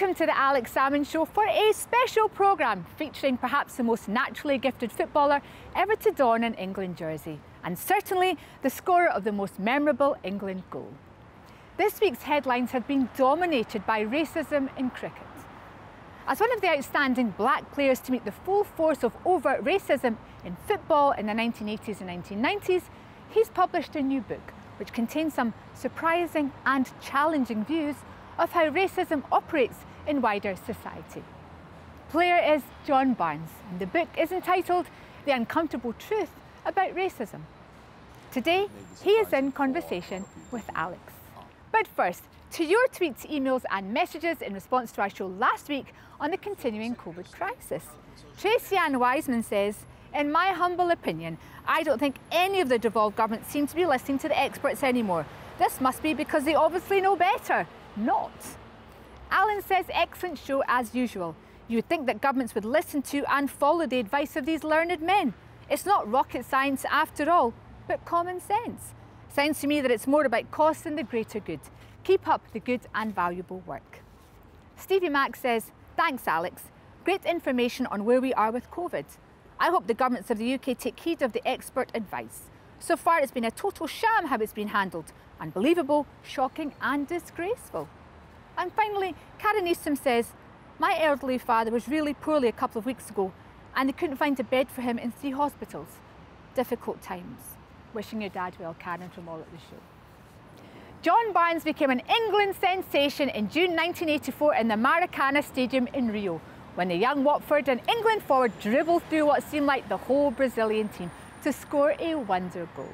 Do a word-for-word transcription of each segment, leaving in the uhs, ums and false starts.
Welcome to the Alex Salmond Show for a special programme featuring perhaps the most naturally gifted footballer ever to don an England jersey, and certainly the scorer of the most memorable England goal. This week's headlines have been dominated by racism in cricket. As one of the outstanding black players to meet the full force of overt racism in football in the nineteen eighties and nineteen nineties, he's published a new book which contains some surprising and challenging views of how racism operates in wider society. Player is John Barnes, and the book is entitled The Uncomfortable Truth About Racism. Today, he is in conversation with Alex. But first, to your tweets, emails and messages in response to our show last week on the continuing COVID crisis. Tracy Ann Wiseman says, in my humble opinion, I don't think any of the devolved governments seem to be listening to the experts anymore. This must be because they obviously know better. Not. Alan says, excellent show as usual. You would think that governments would listen to and follow the advice of these learned men. It's not rocket science after all, but common sense. Sounds to me that it's more about cost than the greater good. Keep up the good and valuable work. Stevie Mack says, thanks Alex. Great information on where we are with COVID. I hope the governments of the U K take heed of the expert advice. So far it's been a total sham how it's been handled. Unbelievable, shocking and disgraceful. And finally, Karen Eastham says, my elderly father was really poorly a couple of weeks ago and they couldn't find a bed for him in three hospitals. Difficult times. Wishing your dad well, Karen, from all at the show. John Barnes became an England sensation in June nineteen eighty-four in the Maracana Stadium in Rio, when the young Watford and England forward dribbled through what seemed like the whole Brazilian team to score a wonder goal.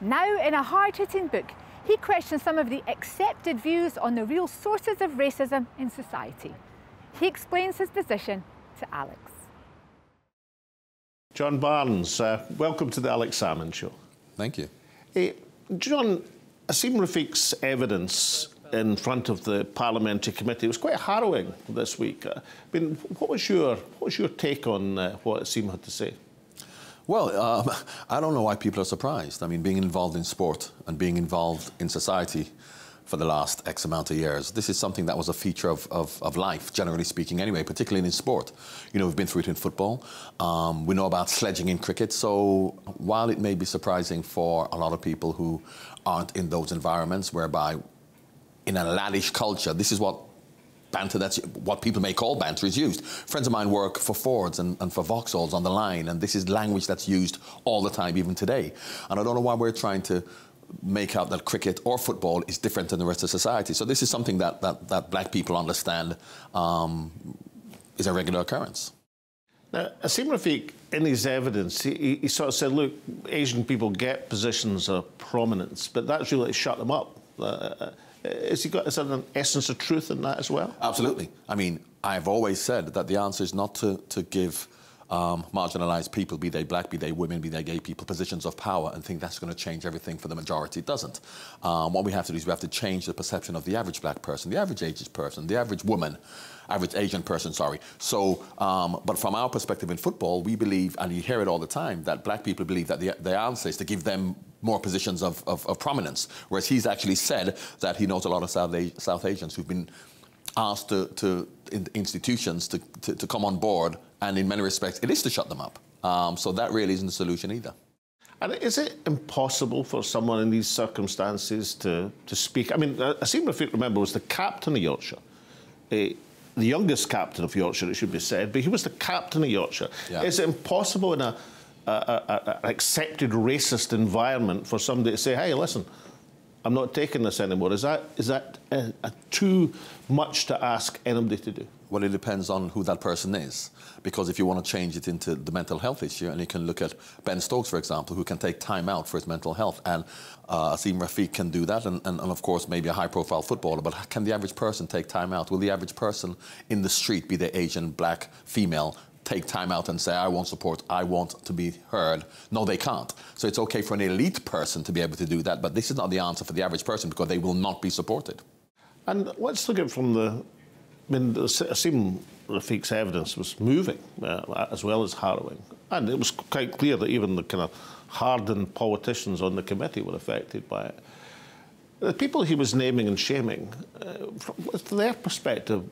Now, in a hard-hitting book, he questions some of the accepted views on the real sources of racism in society. He explains his position to Alex. John Barnes, uh, welcome to the Alex Salmond Show. Thank you. Hey, John, Asim Rafiq's evidence in front of the Parliamentary Committee was quite harrowing this week. Uh, I mean, what was your, what was your take on uh, what Asim had to say? Well, um, I don't know why people are surprised. I mean, being involved in sport and being involved in society for the last X amount of years, this is something that was a feature of, of, of life, generally speaking anyway, particularly in sport. You know, we've been through it in football. Um, we know about sledging in cricket. So while it may be surprising for a lot of people who aren't in those environments whereby in a laddish culture, this is what banter, that's what people may call banter, is used. Friends of mine work for Fords and, and for Vauxhalls on the line, and this is language that's used all the time, even today. And I don't know why we're trying to make out that cricket or football is different than the rest of society. So this is something that, that, that black people understand um, is a regular occurrence. Now, Asim Rafiq, in his evidence, he, he sort of said, look, Asian people get positions of prominence, but that's really shut them up. Uh, Has he got is there an essence of truth in that as well? Absolutely. I mean, I've always said that the answer is not to, to give um, marginalised people, be they black, be they women, be they gay people, positions of power and think that's going to change everything for the majority. It doesn't. Um, what we have to do is we have to change the perception of the average black person, the average Asian person, the average woman, average Asian person, sorry. So, um, but from our perspective in football, we believe, and you hear it all the time, that black people believe that the, the answer is to give them more positions of, of, of prominence, whereas he's actually said that he knows a lot of South, South Asians who've been asked to, to in institutions to, to, to come on board, and in many respects, it is to shut them up. Um, so that really isn't the solution either. And is it impossible for someone in these circumstances to, to speak? I mean, Asim Rafiq, remember, was the captain of Yorkshire. Uh, the youngest captain of Yorkshire, it should be said, but he was the captain of Yorkshire. Yeah. Is it impossible in a an accepted racist environment for somebody to say, hey, listen, I'm not taking this anymore? Is that, is that a, a too much to ask anybody to do? Well, it depends on who that person is, because if you want to change it into the mental health issue, and you can look at Ben Stokes, for example, who can take time out for his mental health, and uh, Asim Rafiq can do that, and, and, and of course maybe a high-profile footballer, but can the average person take time out? Will the average person in the street, be they Asian, black, female, take time out and say, I want support, I want to be heard? No, they can't. So it's okay for an elite person to be able to do that, but this is not the answer for the average person, because they will not be supported. And let's look at from the... I mean, Asim Rafiq's evidence was moving, uh, as well as harrowing. And it was quite clear that even the kind of hardened politicians on the committee were affected by it. The people he was naming and shaming, uh, from their perspective,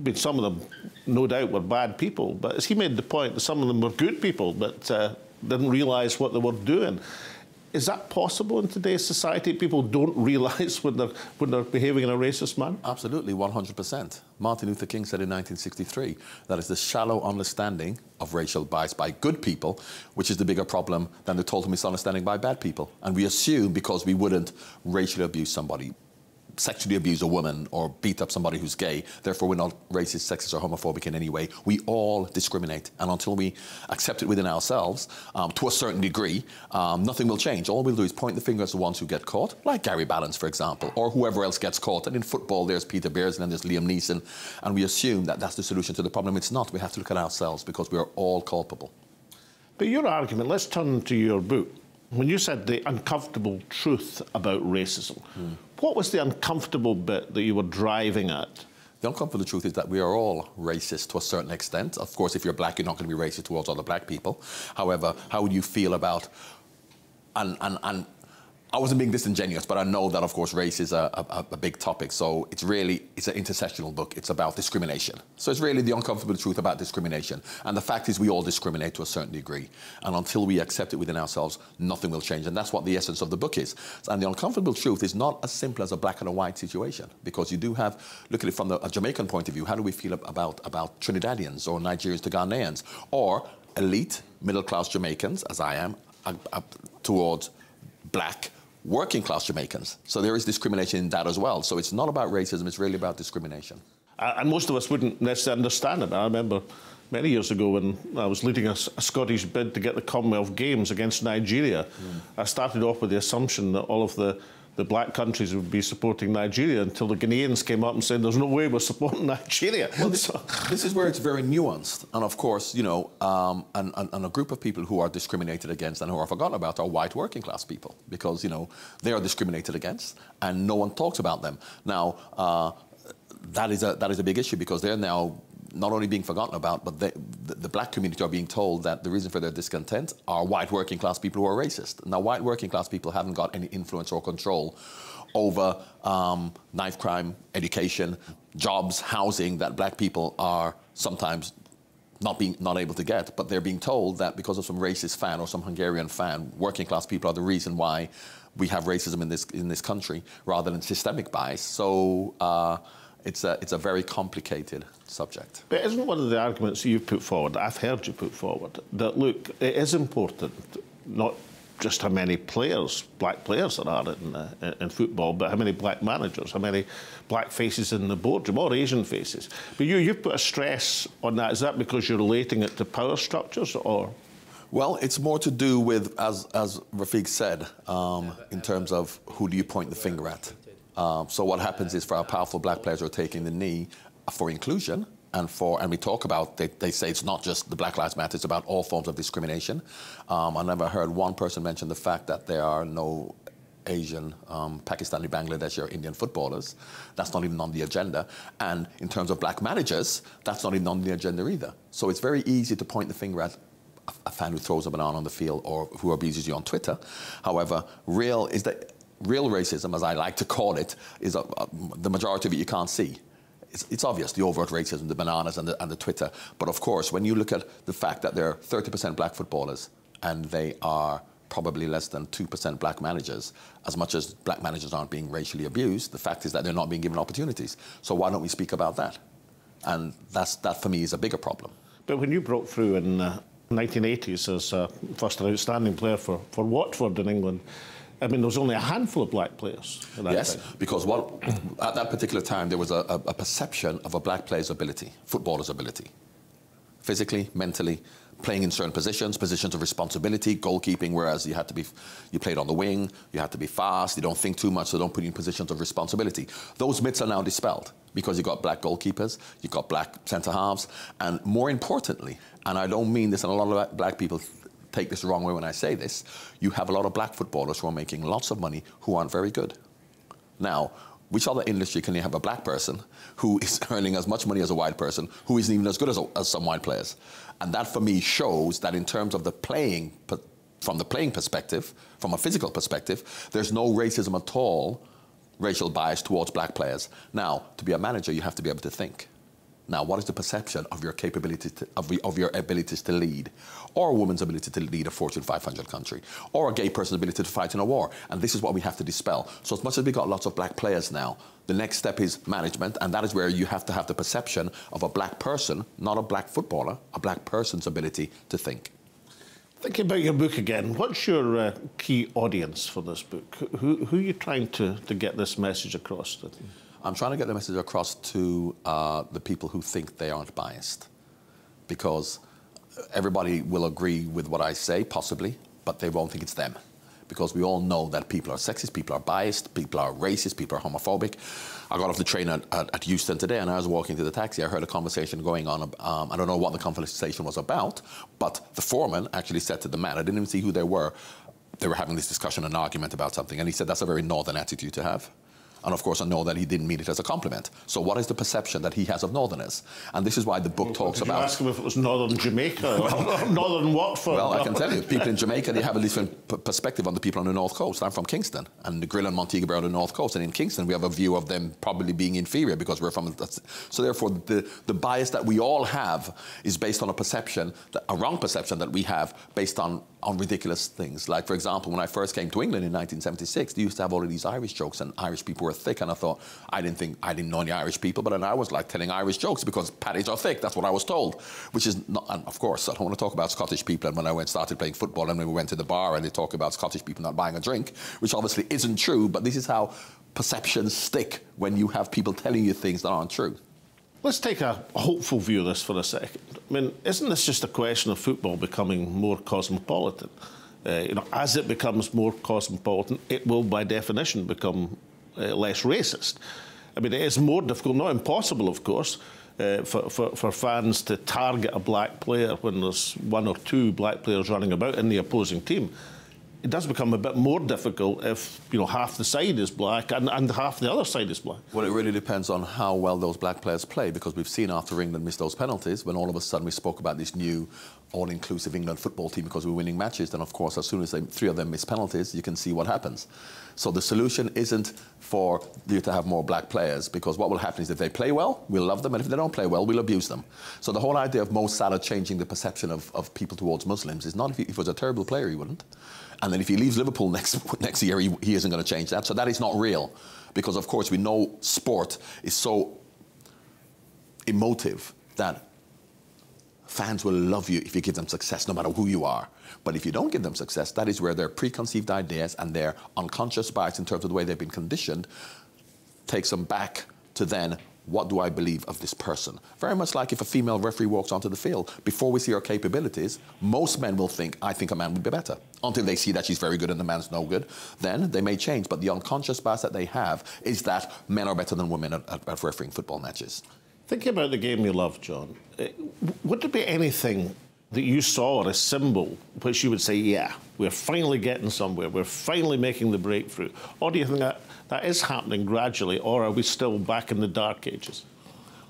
with some of them, no doubt, were bad people. But as he made the point, that some of them were good people, but uh, didn't realise what they were doing. Is that possible in today's society? People don't realise when they're, when they're behaving in a racist manner? Absolutely, one hundred percent. Martin Luther King said in nineteen sixty-three that it's the shallow understanding of racial bias by good people which is the bigger problem than the total misunderstanding by bad people. And we assume because we wouldn't racially abuse somebody, sexually abuse a woman or beat up somebody who's gay, therefore we're not racist, sexist or homophobic in any way. We all discriminate, and until we accept it within ourselves um, to a certain degree, um, nothing will change. All we'll do is point the finger at the ones who get caught, like Gary Ballance, for example, or whoever else gets caught. And in football there's Peter Beardsley and there's Liam Neeson, and we assume that that's the solution to the problem. It's not. We have to look at ourselves because we are all culpable. But your argument, let's turn to your book. When you said the uncomfortable truth about racism, mm. what was the uncomfortable bit that you were driving at? The uncomfortable truth is that we are all racist to a certain extent. Of course, if you're black, you're not going to be racist towards other black people. However, how would you feel about... And, and, and I wasn't being disingenuous, but I know that, of course, race is a, a, a big topic. So it's really, it's an intersectional book. It's about discrimination. So it's really the uncomfortable truth about discrimination. And the fact is we all discriminate to a certain degree. And until we accept it within ourselves, nothing will change. And that's what the essence of the book is. And the uncomfortable truth is not as simple as a black and a white situation, because you do have, look at it from the, a Jamaican point of view. How do we feel about, about Trinidadians or Nigerians to Ghanaians, or elite middle-class Jamaicans, as I am, up, up towards black working-class Jamaicans? So there is discrimination in that as well. So it's not about racism, it's really about discrimination. And most of us wouldn't necessarily understand it. I remember many years ago when I was leading a, a Scottish bid to get the Commonwealth Games against Nigeria, mm. I started off with the assumption that all of the, the black countries would be supporting Nigeria until the Ghanaians came up and said, there's no way we're supporting Nigeria. Well, this, so... this is where it's very nuanced. And of course, you know, um, and, and, and a group of people who are discriminated against and who are forgotten about are white working class people, because, you know, they are discriminated against and no one talks about them. Now, uh, that is a, that is a big issue, because they're now not only being forgotten about, but they, the, the black community are being told that the reason for their discontent are white working class people who are racist. Now, white working class people haven't got any influence or control over um, knife crime, education, jobs, housing that black people are sometimes not being not able to get, but they're being told that because of some racist fan or some Hungarian fan, working class people are the reason why we have racism in this, in this country, rather than systemic bias. So, uh, It's a, it's a very complicated subject. But isn't one of the arguments you've put forward, I've heard you put forward, that, look, it is important not just how many players, black players there are in, uh, in football, but how many black managers, how many black faces in the boardroom, or Asian faces. But you, you've put a stress on that. Is that because you're relating it to power structures, or...? Well, it's more to do with, as, as Rafiq said, um, in terms of who do you point the finger at. Uh, so what happens is, for our powerful black players who are taking the knee for inclusion, and for, and we talk about, they, they say it's not just the Black Lives Matter, it's about all forms of discrimination. Um, I never heard one person mention the fact that there are no Asian, um, Pakistani, Bangladeshi or Indian footballers. That's not even on the agenda. And in terms of black managers, that's not even on the agenda either. So it's very easy to point the finger at a, a fan who throws a banana on the field or who abuses you on Twitter. However, real is that... Real racism, as I like to call it, is a, a, the majority of it you can't see. It's, it's obvious, the overt racism, the bananas and the, and the Twitter. But of course, when you look at the fact that there are thirty percent black footballers and they are probably less than two percent black managers, as much as black managers aren't being racially abused, the fact is that they're not being given opportunities. So why don't we speak about that? And that's, that, for me, is a bigger problem. But when you broke through in the nineteen eighties as uh, first an outstanding player for, for Watford in England, I mean, there was only a handful of black players. Yes, time. because well, at that particular time, there was a, a, a perception of a black player's ability, footballer's ability, physically, mentally, playing in certain positions, positions of responsibility, goalkeeping, whereas you had to be, you played on the wing, you had to be fast, you don't think too much, so don't put you in positions of responsibility. Those myths are now dispelled, because you've got black goalkeepers, you've got black centre-halves, and more importantly, and I don't mean this, and a lot of black people take this the wrong way when I say this, you have a lot of black footballers who are making lots of money who aren't very good. Now, which other industry can you have a black person who is earning as much money as a white person who isn't even as good as, a, as some white players? And that, for me, shows that in terms of the playing, from the playing perspective, from a physical perspective, there's no racism at all, racial bias towards black players. Now, to be a manager, you have to be able to think. Now, what is the perception of your capability to, of, the, of your abilities to lead, or a woman's ability to lead a Fortune five hundred country, or a gay person's ability to fight in a war? And this is what we have to dispel. So as much as we've got lots of black players now, the next step is management, and that is where you have to have the perception of a black person, not a black footballer, a black person's ability to think. Thinking about your book again, what's your uh, key audience for this book? Who, who are you trying to, to get this message across to? I'm trying to get the message across to uh, the people who think they aren't biased, because everybody will agree with what I say, possibly, but they won't think it's them, because we all know that people are sexist, people are biased, people are racist, people are homophobic. I got off the train at, at, at Euston today, and I was walking to the taxi. I heard a conversation going on. Um, I don't know what the conversation was about, but the foreman actually said to the man, I didn't even see who they were, they were having this discussion, an argument about something, and he said, that's a very northern attitude to have. And of course, I know that he didn't mean it as a compliment. So what is the perception that he has of Northerners? And this is why the book well, talks did you about... ask him if it was Northern Jamaica or Northern Watford? Well, I can tell you, people in Jamaica, they have a different perspective on the people on the North Coast. I'm from Kingston, and the Grill and Montego are on the North Coast. And in Kingston, we have a view of them probably being inferior because we're from... So therefore, the, the bias that we all have is based on a perception, that, a wrong perception that we have based on, on ridiculous things. Like, for example, when I first came to England in nineteen seventy-six, they used to have all of these Irish jokes, and Irish people were thick, and I thought, I didn't think, I didn't know any Irish people, but then I was like telling Irish jokes because patties are thick, that's what I was told, which is not, and of course, I don't want to talk about Scottish people, and when I went started playing football and we went to the bar and they talk about Scottish people not buying a drink, which obviously isn't true, but this is how perceptions stick when you have people telling you things that aren't true. Let's take a hopeful view of this for a second. I mean, isn't this just a question of football becoming more cosmopolitan? Uh, you know, as it becomes more cosmopolitan, it will by definition become Uh, less racist. I mean, it is more difficult, not impossible, of course, uh, for, for, for fans to target a black player when there's one or two black players running about in the opposing team. It does become a bit more difficult if, you know, half the side is black and, and half the other side is black. Well, it really depends on how well those black players play, because we've seen after England missed those penalties, when all of a sudden we spoke about this new all-inclusive England football team because we were winning matches, then of course, as soon as they, three of them miss penalties, you can see what happens. So the solution isn't for you to have more black players, because what will happen is if they play well, we'll love them, and if they don't play well, we'll abuse them. So the whole idea of Mo Salah changing the perception of, of people towards Muslims is not if he, if he was a terrible player, he wouldn't. And then if he leaves Liverpool next, next year, he, he isn't going to change that. So that is not real, because, of course, we know sport is so emotive that fans will love you if you give them success, no matter who you are. But if you don't give them success, that is where their preconceived ideas and their unconscious bias in terms of the way they've been conditioned takes them back to then, what do I believe of this person? Very much like if a female referee walks onto the field, before we see her capabilities, most men will think, I think a man would be better. Until they see that she's very good and the man's no good, then they may change. But the unconscious bias that they have is that men are better than women at, at, at refereeing football matches. Thinking about the game you love, John, would there be anything that you saw or a symbol which you would say, yeah, we're finally getting somewhere, we're finally making the breakthrough? Or do you think that that is happening gradually, or are we still back in the dark ages?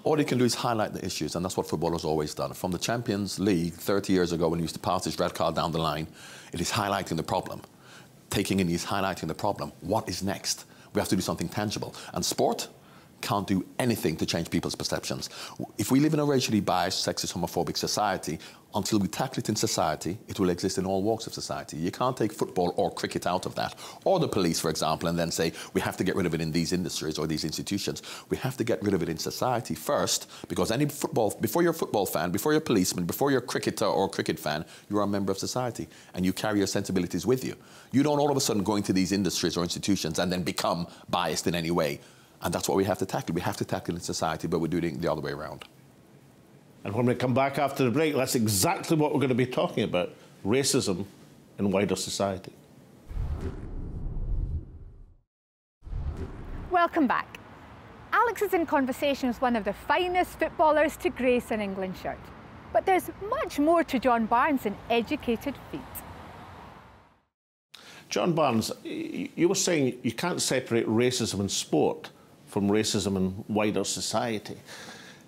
All you can do is highlight the issues, and that's what football has always done. From the Champions League thirty years ago, when you used to pass this red card down the line, it is highlighting the problem. Taking in is highlighting the problem. What is next? We have to do something tangible. And sport can't do anything to change people's perceptions. If we live in a racially biased, sexist, homophobic society, until we tackle it in society, it will exist in all walks of society. You can't take football or cricket out of that, or the police, for example, and then say, we have to get rid of it in these industries or these institutions. We have to get rid of it in society first, because any football, before you're a football fan, before you're a policeman, before you're a cricketer or a cricket fan, you're a member of society, and you carry your sensibilities with you. You don't all of a sudden go into these industries or institutions and then become biased in any way. And that's what we have to tackle. We have to tackle it in society, but we're doing it the other way around. And when we come back after the break, that's exactly what we're going to be talking about, racism in wider society. Welcome back. Alex is in conversation with one of the finest footballers to grace an England shirt. But there's much more to John Barnes than educated feet. John Barnes, you were saying you can't separate racism in sport from racism in wider society.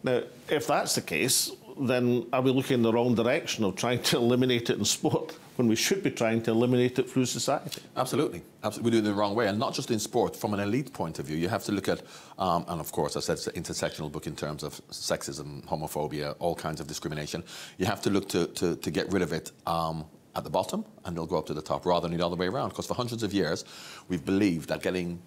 Now, if that's the case, then are we looking in the wrong direction of trying to eliminate it in sport when we should be trying to eliminate it through society? Absolutely. Absolutely. We're doing it the wrong way, and not just in sport. From an elite point of view, you have to look at, um, and of course, I said it's an intersectional book in terms of sexism, homophobia, all kinds of discrimination. You have to look to, to, to get rid of it um, at the bottom, and they'll go up to the top, rather than the other way around, because for hundreds of years, we've believed that getting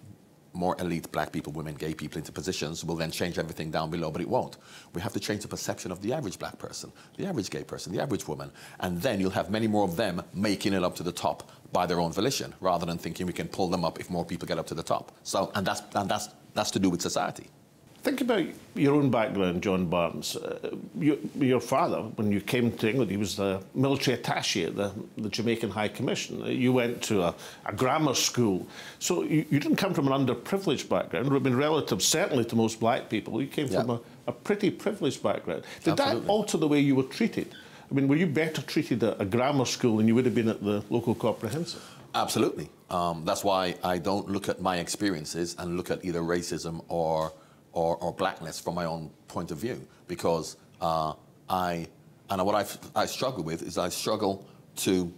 more elite black people, women, gay people into positions will then change everything down below, but it won't. We have to change the perception of the average black person, the average gay person, the average woman, and then you'll have many more of them making it up to the top by their own volition, rather than thinking we can pull them up if more people get up to the top. So, and that's, and that's, that's to do with society. Think about your own background, John Barnes. Uh, you, your father, when you came to England, he was the military attaché at the, the Jamaican High Commission. You went to a, a grammar school. So you, you didn't come from an underprivileged background. It would have been relative, certainly, to most black people. You came yeah. from a, a pretty privileged background. Did Absolutely. that alter the way you were treated? I mean, were you better treated at a grammar school than you would have been at the local comprehensive? Absolutely. Um, that's why I don't look at my experiences and look at either racism or... Or, or blackness from my own point of view, because uh, I, and what I've, I struggle with is I struggle to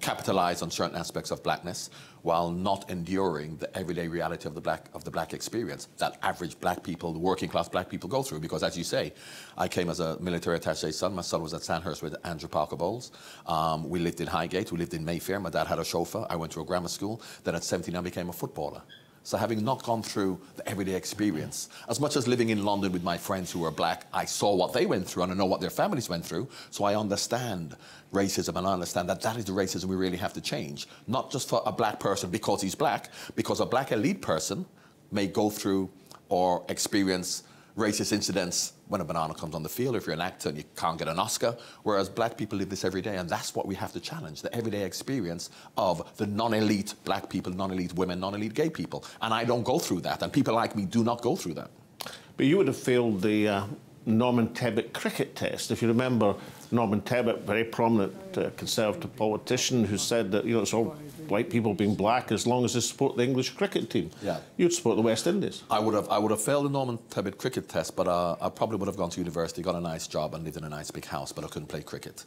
capitalize on certain aspects of blackness while not enduring the everyday reality of the black, of the black experience that average black people, the working class black people go through. Because as you say, I came as a military attaché son. My son was at Sandhurst with Andrew Parker Bowles. Um, we lived in Highgate, we lived in Mayfair. My dad had a chauffeur. I went to a grammar school. Then at seventeen, I became a footballer. So having not gone through the everyday experience, as much as living in London with my friends who were black, I saw what they went through and I know what their families went through, so I understand racism and I understand that that is the racism we really have to change. Not just for a black person because he's black, because a black elite person may go through or experience racist incidents when a banana comes on the field, if you're an actor and you can't get an Oscar, whereas black people live this every day, and that's what we have to challenge, the everyday experience of the non-elite black people, non-elite women, non-elite gay people. And I don't go through that, and people like me do not go through that. But you would have failed the uh, Norman Tebbit cricket test. If you remember, Norman Tebbit, very prominent uh, Conservative politician who said that, you know, it's all white people being black as long as they support the English cricket team. Yeah. You'd support the West Indies. I would have I would have failed the Norman Tebbit cricket test, but uh, I probably would have gone to university, got a nice job and lived in a nice big house, but I couldn't play cricket.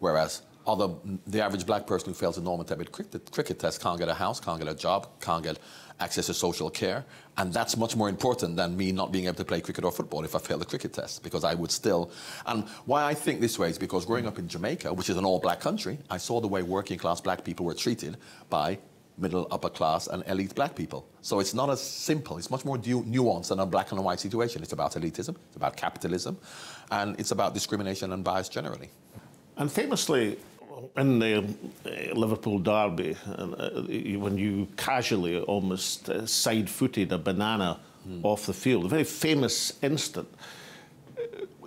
Whereas other, the average black person who fails the Norman Tebbit cricket, cricket test can't get a house, can't get a job, can't get access to social care, and that's much more important than me not being able to play cricket or football if I fail the cricket test, because I would still... And why I think this way is because growing up in Jamaica, which is an all-black country, I saw the way working-class black people were treated by middle, upper-class and elite black people. So it's not as simple. It's much more du nuanced than a black and white situation. It's about elitism, it's about capitalism, and it's about discrimination and bias generally. And famously, in the Liverpool derby, when you casually almost side-footed a banana mm. off the field, a very famous incident.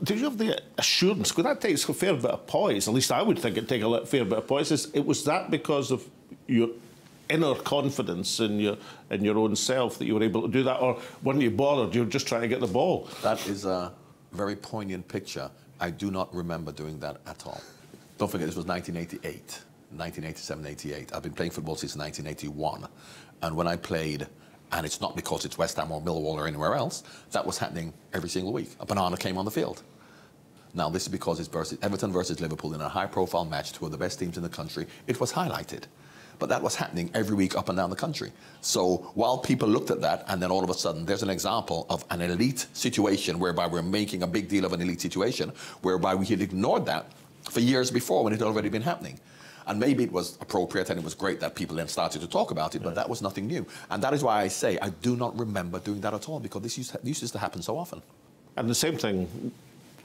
Did you have the assurance? Could that take a fair bit of poise? At least I would think it'd take a fair bit of poise. It was that because of your inner confidence in your in your own self that you were able to do that, or weren't you bothered? You're just trying to get the ball. That is a very poignant picture. I do not remember doing that at all. Don't forget, this was nineteen eighty-eight, nineteen eighty-seven, eighty-eight. I've been playing football since nineteen eighty-one. And when I played, and it's not because it's West Ham or Millwall or anywhere else, that was happening every single week. A banana came on the field. Now, this is because it's versus Everton versus Liverpool in a high-profile match, two of the best teams in the country. It was highlighted. But that was happening every week up and down the country. So while people looked at that, and then all of a sudden there's an example of an elite situation whereby we're making a big deal of an elite situation, whereby we had ignored that for years before when it had already been happening. And maybe it was appropriate and it was great that people then started to talk about it, yeah. but that was nothing new. And that is why I say I do not remember doing that at all, because this used to, this used to happen so often. And the same thing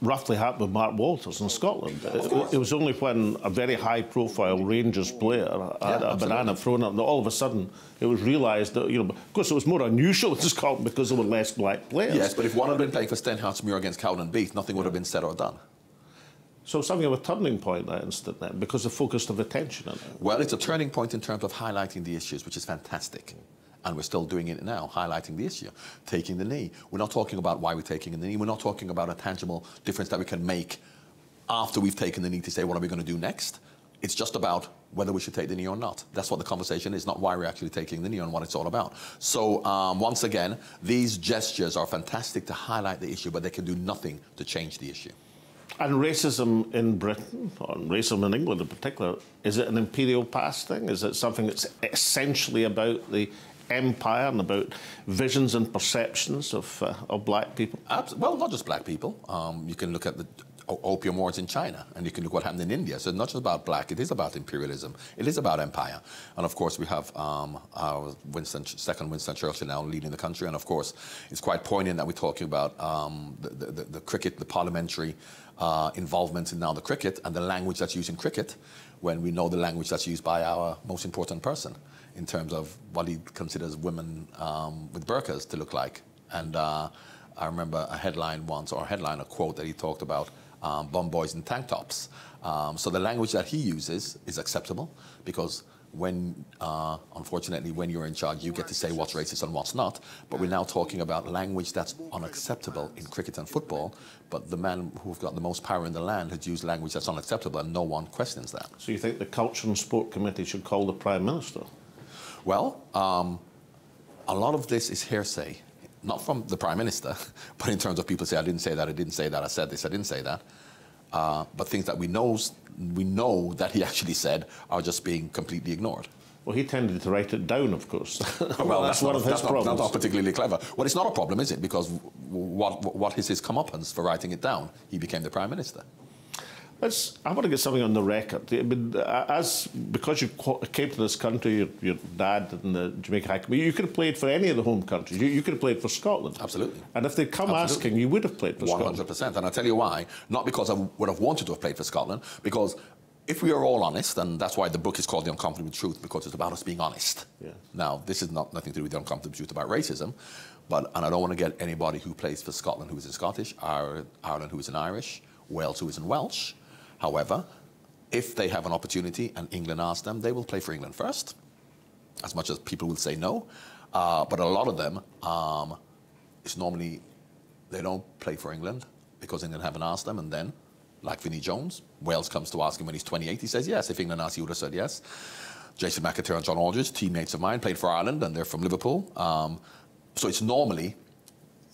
roughly happened with Mark Walters in Scotland. It, it was only when a very high-profile Rangers player had yeah, a banana thrown up that all of a sudden it was realised that, you know, of course it was more unusual in Scotland because there were less black players. Yes, but if one had been playing for Stenhousemuir against Cowden Beath, nothing would have been said or done. So something of a turning point, that instant, then, because the focus of attention on it. Well, it's a turning point in terms of highlighting the issues, which is fantastic. And we're still doing it now, highlighting the issue, taking the knee. We're not talking about why we're taking the knee. We're not talking about a tangible difference that we can make after we've taken the knee to say, what are we going to do next? It's just about whether we should take the knee or not. That's what the conversation is, not why we're actually taking the knee and what it's all about. So um, once again, these gestures are fantastic to highlight the issue, but they can do nothing to change the issue. And racism in Britain, or racism in England in particular, is it an imperial past thing? Is it something that's essentially about the empire and about visions and perceptions of, uh, of black people? Well, not just black people. Um, you can look at the opium wars in China, and you can look what happened in India. So it's not just about black, it is about imperialism, it is about empire. And of course we have um, our Winston, second Winston Churchill now leading the country, and of course it's quite poignant that we're talking about um, the, the, the cricket, the parliamentary uh, involvement in now the cricket, and the language that's used in cricket, when we know the language that's used by our most important person in terms of what he considers women um, with burqas to look like. And uh, I remember a headline once, or a headline, a quote that he talked about, Um, bum boys in tank tops. Um, so the language that he uses is acceptable, because when, uh, unfortunately, when you're in charge, you get to say what's racist and what's not. But we're now talking about language that's unacceptable in cricket and football. But the man who've got the most power in the land has used language that's unacceptable, and no one questions that. So you think the Culture and Sport Committee should call the Prime Minister? Well, um, a lot of this is hearsay. Not from the Prime Minister, but in terms of people say, I didn't say that, I didn't say that, I said this, I didn't say that. Uh, but things that we know, we know that he actually said are just being completely ignored. Well, he tended to write it down, of course. well, well, that's, that's one not, of his that's problems. Not, that's not particularly clever. Well, it's not a problem, is it? Because what, what is his comeuppance for writing it down? He became the Prime Minister. Let's, I want to get something on the record. I mean, as, because you came to this country, your, your dad and the Jamaica High Committee, you could have played for any of the home countries. You, you could have played for Scotland. Absolutely. And if they'd come Absolutely. asking, you would have played for Scotland. one hundred percent. And I'll tell you why. Not because I would have wanted to have played for Scotland, because if we are all honest, and that's why the book is called The Uncomfortable Truth, because it's about us being honest. Yeah. Now, this is not nothing to do with the uncomfortable truth about racism, but, and I don't want to get anybody who plays for Scotland who isn't Scottish, Ireland who isn't Irish, Wales who isn't Welsh. However, if they have an opportunity and England asks them, they will play for England first, as much as people will say no. Uh, but a lot of them, um, it's normally they don't play for England because England haven't asked them. And then, like Vinnie Jones, Wales comes to ask him when he's twenty-eight, he says yes. If England asked, he would have said yes. Jason McAteer and John Aldridge, teammates of mine, played for Ireland, and they're from Liverpool. Um, so it's normally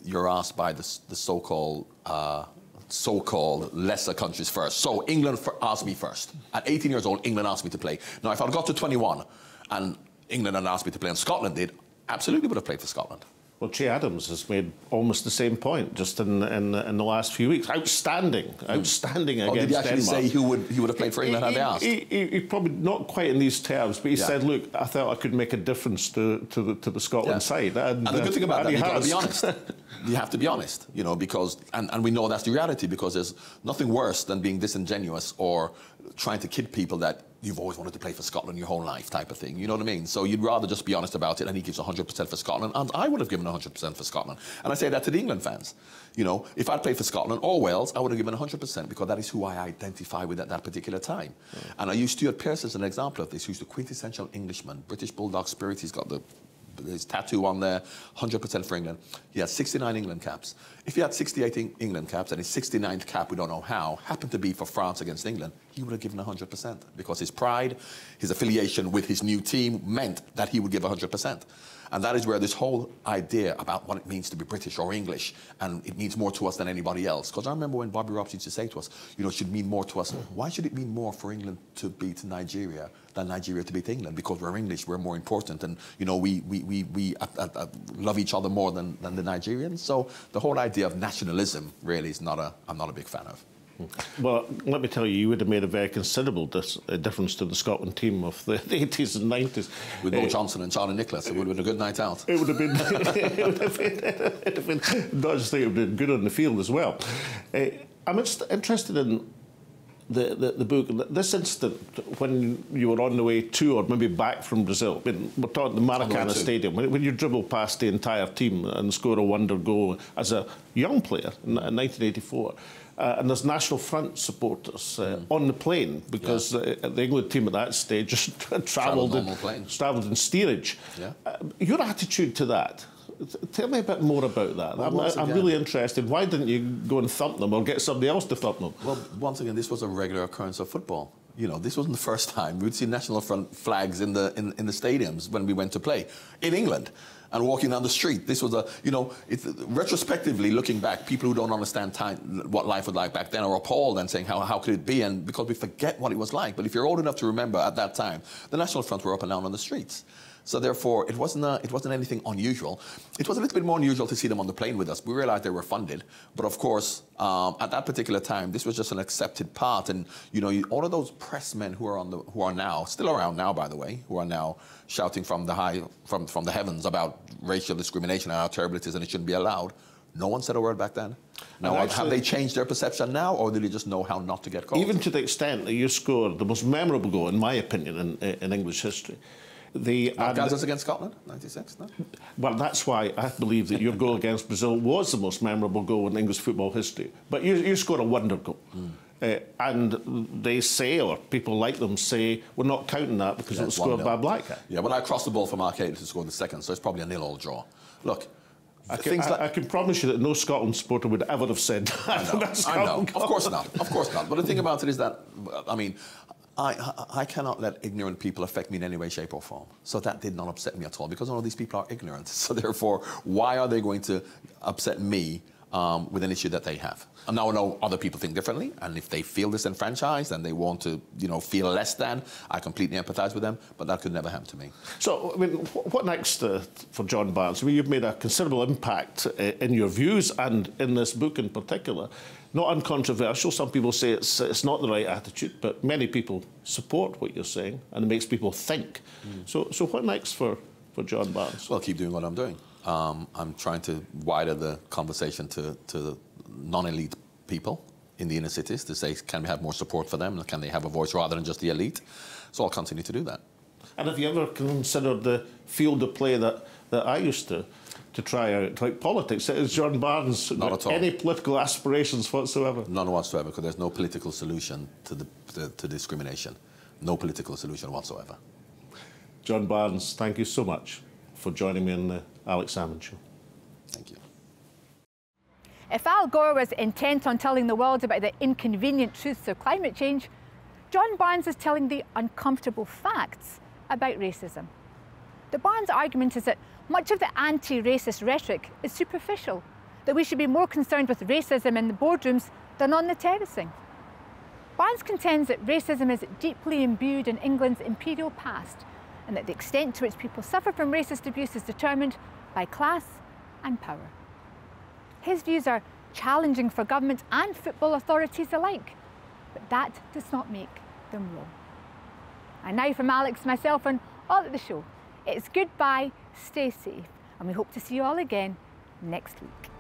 you're asked by the, the so-called... Uh, so-called lesser countries first. So England asked me first. At eighteen years old, England asked me to play. Now, if I'd got to twenty-one and England had asked me to play and Scotland did, absolutely would have played for Scotland. Well, Che Adams has made almost the same point just in, in, in the last few weeks. Outstanding, outstanding mm. against Denmark. Oh, did he actually Denmark. say who would, he would have played for England he, had they asked? He, he, he probably, not quite in these terms, but he yeah. said, look, I thought I could make a difference to, to, the, to the Scotland yeah. side. And, and the uh, good thing about that, you've got to be honest. You have to be honest, you know, because, and, and we know that's the reality, because there's nothing worse than being disingenuous or trying to kid people that you've always wanted to play for Scotland your whole life type of thing, you know what I mean? So you'd rather just be honest about it, and he gives one hundred percent for Scotland, and I would have given one hundred percent for Scotland. And I say that to the England fans. You know, if I'd played for Scotland or Wales, I would have given one hundred percent, because that is who I identify with at that particular time. Mm. And I use Stuart Pearce as an example of this, who's the quintessential Englishman, British Bulldog spirit, he's got the his tattoo on there, one hundred percent for England. He had sixty-nine England caps. If he had sixty-eight England caps and his sixty-ninth cap, we don't know how, happened to be for France against England, he would have given one hundred percent, because his pride, his affiliation with his new team meant that he would give one hundred percent. And that is where this whole idea about what it means to be British or English, and it means more to us than anybody else. Because I remember when Bobby Robson used to say to us, you know, it should mean more to us. Why should it mean more for England to beat Nigeria than Nigeria to beat England? Because we're English, we're more important, and, you know, we, we, we, we uh, uh, uh, love each other more than, than the Nigerians. So the whole idea of nationalism really is not a, I'm not a big fan of. Well, let me tell you, you would have made a very considerable dis difference to the Scotland team of the eighties and nineties. With Joe Johnson and Charlie Nicholas, it would have been a good night out. It would have been... it would have been, it would have been not just think it would have been good on the field as well. Uh, I'm interested in the, the, the book. This instant, when you were on the way to, or maybe back from Brazil, I mean, we're talking the Maracana Stadium, when, when you dribble past the entire team and score a wonder goal as a young player in nineteen eighty-four... Uh, and there's National Front supporters uh, mm. on the plane, because yeah. the, the England team at that stage just travelled in, travelled in steerage. Yeah. Uh, your attitude to that, tell me a bit more about that. Well, I'm, again, I'm really interested. Why didn't you go and thump them or get somebody else to thump them? Well, once again, this was a regular occurrence of football. You know, this wasn't the first time we'd see National Front flags in the in, in the stadiums when we went to play in England, and walking down the street. This was a, you know, it's, retrospectively looking back, people who don't understand time, what life was like back then, are appalled and saying, how, how could it be? And because we forget what it was like. But if you're old enough to remember at that time, the National Front were up and down on the streets. So therefore, it wasn't, a, it wasn't anything unusual. It was a little bit more unusual to see them on the plane with us. We realized they were funded. But of course, um, at that particular time, this was just an accepted part. And, you know, you, all of those pressmen who are, on the, who are now, still around now, by the way, who are now shouting from the, high, from, from the heavens about racial discrimination and how terrible it is and it shouldn't be allowed, no one said a word back then. Now, actually, have they changed their perception now, or do they just know how not to get caught? Even to the extent that you scored the most memorable goal, in my opinion, in, in English history. The, um, Maracana against Scotland, ninety-six, no? Well, that's why I believe that your goal against Brazil was the most memorable goal in English football history. But you, you scored a wonder goal. Mm. Uh, and they say, or people like them say, we're not counting that because yeah, it was scored nil. by a black guy. Yeah, well, I crossed the ball for Marquette to score the second, so it's probably a nil-all draw. Look, I can, I, like... I can promise you that no Scotland supporter would ever have said that. I know, that I know. of course not, of course not. But the thing about it is that, I mean, I, I cannot let ignorant people affect me in any way, shape or form. So that did not upset me at all, because all of these people are ignorant. So therefore, why are they going to upset me um, with an issue that they have? And now I know other people think differently, and if they feel disenfranchised and they want to, you know, feel less than, I completely empathise with them, but that could never happen to me. So, I mean, what next uh, for John Barnes? I mean, you've made a considerable impact uh, in your views and in this book in particular. Not uncontroversial. Some people say it's, it's not the right attitude, but many people support what you're saying, and it makes people think. Mm. So, so what next for, for John Barnes? Well, keep doing what I'm doing. Um, I'm trying to widen the conversation to, to non-elite people in the inner cities to say, can we have more support for them? Can they have a voice rather than just the elite? So I'll continue to do that. And have you ever considered the field of play that, that I used to, to try out, like politics? Is John Barnes not at all. Any political aspirations whatsoever? None whatsoever, because there's no political solution to, the, to, to discrimination. No political solution whatsoever. John Barnes, thank you so much for joining me on the Alex Salmond Show. Thank you. If Al Gore was intent on telling the world about the inconvenient truths of climate change, John Barnes is telling the uncomfortable facts about racism. The Barnes argument is that much of the anti-racist rhetoric is superficial, that we should be more concerned with racism in the boardrooms than on the terracing. Barnes contends that racism is deeply imbued in England's imperial past, and that the extent to which people suffer from racist abuse is determined by class and power. His views are challenging for government and football authorities alike, but that does not make them wrong. And now from Alex, myself and all at the show, it's goodbye, stay safe, and we hope to see you all again next week.